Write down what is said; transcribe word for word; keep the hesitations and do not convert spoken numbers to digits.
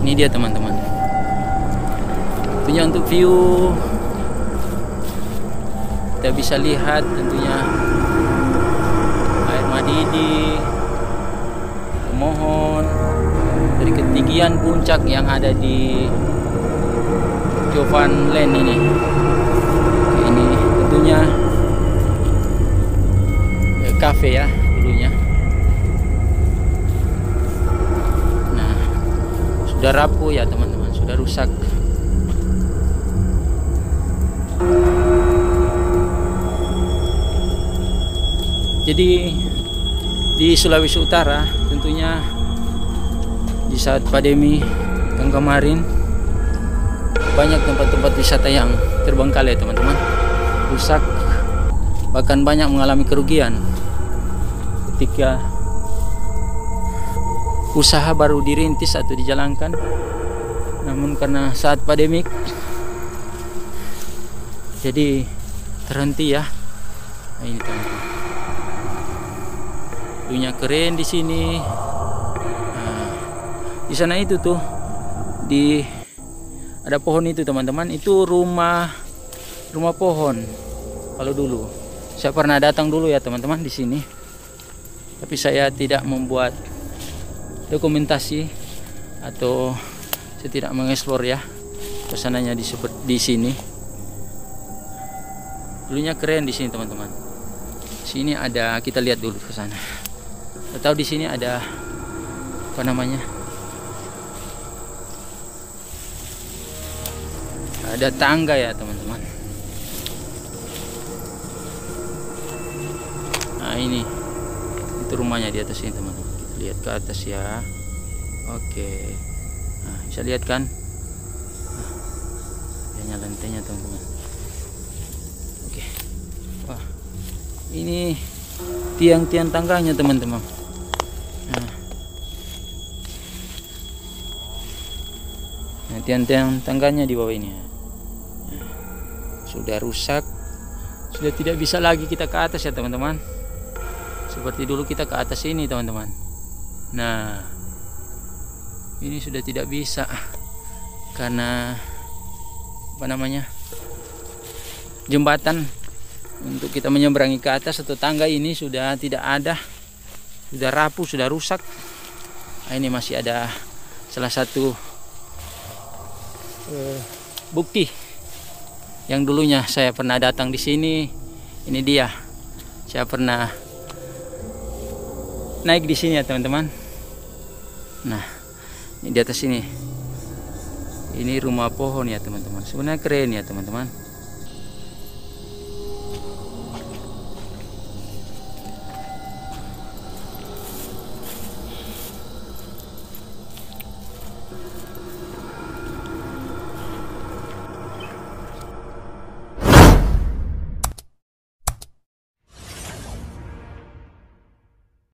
Ini dia teman-teman, tentunya untuk view kita bisa lihat tentunya air madidi, pemohon dari ketinggian puncak yang ada di JOVA Land ini. Oke, ini tentunya kafe ya dulunya. Sudah rapuh ya teman-teman, sudah rusak. Jadi di Sulawesi Utara tentunya di saat pandemi yang kemarin banyak tempat-tempat wisata yang terbengkalai teman-teman, rusak, bahkan banyak mengalami kerugian ketika usaha baru dirintis atau dijalankan. Namun karena saat pandemik jadi terhenti ya. Nah, ini teman-teman, punya keren di sini. Nah, di sana itu tuh di ada pohon itu teman-teman, itu rumah rumah pohon. Kalau dulu saya pernah datang dulu ya teman-teman di sini. Tapi saya tidak membuat dokumentasi atau saya tidak mengeksplor ya pesanannya di di sini. Dulunya keren di sini teman-teman. Sini ada, kita lihat dulu ke sana. Atau di sini ada apa namanya? Ada tangga ya teman-teman. Nah ini itu rumahnya di atas sini teman-teman. Lihat ke atas ya. Oke, nah, bisa lihat kan? Nah, lantainya teman-teman. Oke, wah, ini tiang-tiang tangganya teman-teman. Nah, nah tiang-tiang tangganya di bawah ini. Nah, sudah rusak, sudah tidak bisa lagi kita ke atas ya teman-teman. Seperti dulu kita ke atas ini teman-teman. Nah, ini sudah tidak bisa karena apa namanya jembatan untuk kita menyeberangi ke atas atau tangga ini sudah tidak ada, sudah rapuh, sudah rusak. Nah, ini masih ada salah satu eh, bukti yang dulunya saya pernah datang di sini. Ini dia, saya pernah naik di sini ya teman-teman. Nah, ini di atas sini. Ini rumah pohon ya teman-teman. Sebenarnya keren ya teman-teman.